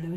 Blue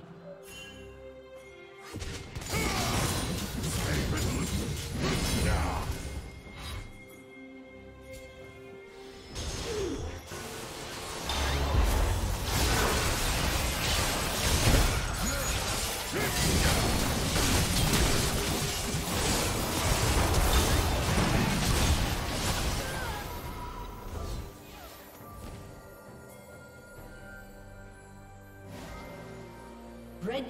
Red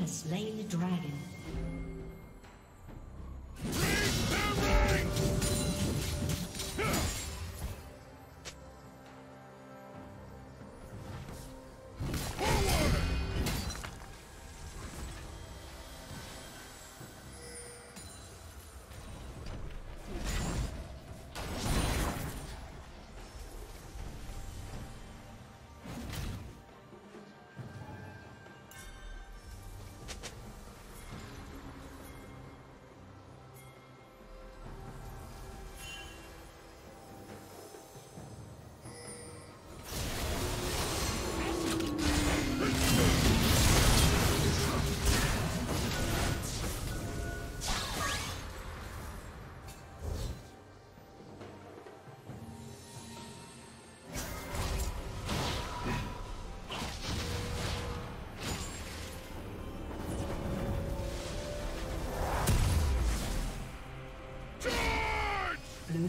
has slain the dragon. Blue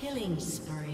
Killing spree.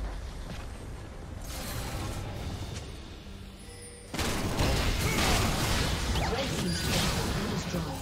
Red team's turret has been destroyed.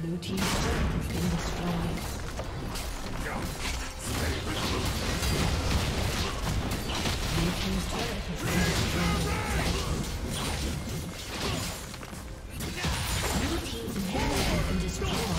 Blue team's turret has been destroyed. Blue team's turret has been destroyed. Blue team's inhibitor has been destroyed.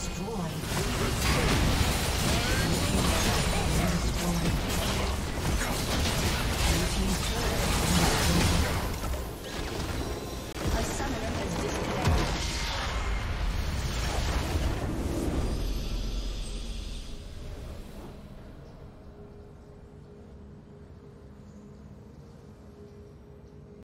Destroy.